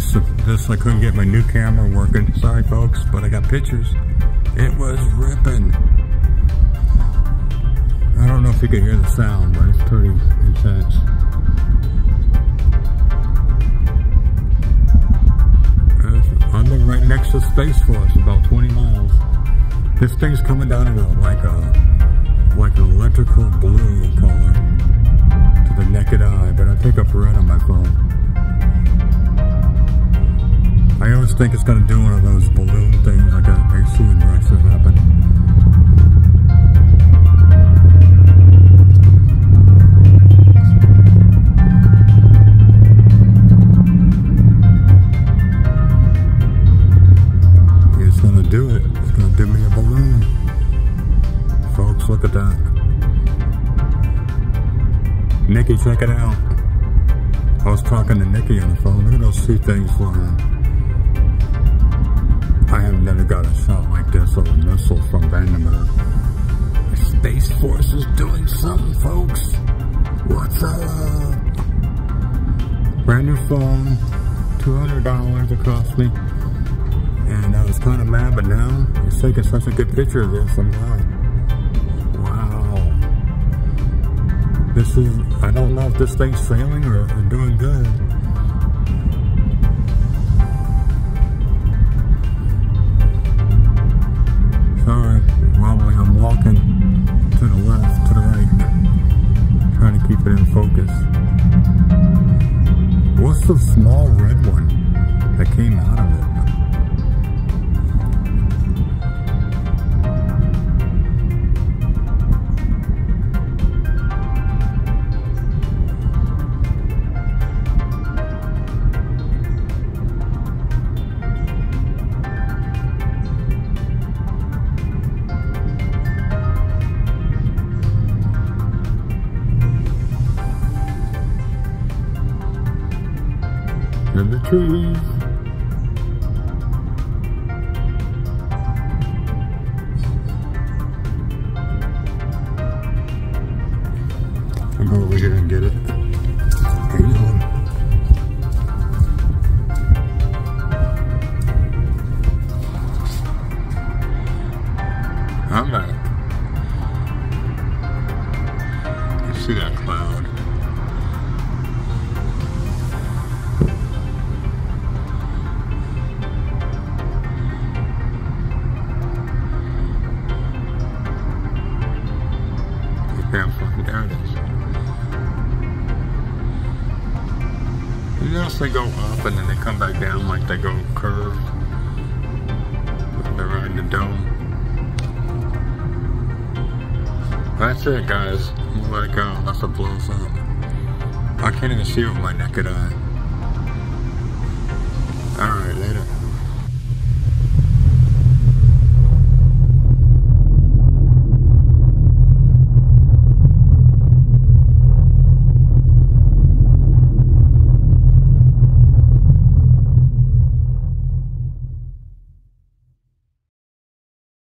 missed this. I couldn't get my new camera working. Sorry folks, but I got pictures. It was ripping. I don't know if you can hear the sound, but it's pretty intense. I'm right next to Space Force, about 20 miles. This thing's coming down in like an electrical blue color to the naked eye, but I pick up red on my phone. I always think it's going to do one of those balloon things like an excellent race that happened. Look at that. Nikki, check it out. I was talking to Nikki on the phone. Look at those two things flying. I have never got a shot like this of a missile from Vandenberg. The Space Force is doing something, folks. What's up? Brand new phone. $200 it cost me. And I was kind of mad, but now it's taking such a good picture of this. I'm glad. This is, I don't know if this thing's failing or if they're doing good. Sorry, wobbling, I'm walking to the left, to the right. Trying to keep it in focus. What's the small red one that came out of in the trees? I'll go over here and get it. Hang on. I'm back. You see that cloud? There it is. You notice they go up and then they come back down, like they go curved when they're riding the dome. That's it, guys. I'm gonna let it go. That's what blows up. I can't even see it with my naked eye. Alright, later.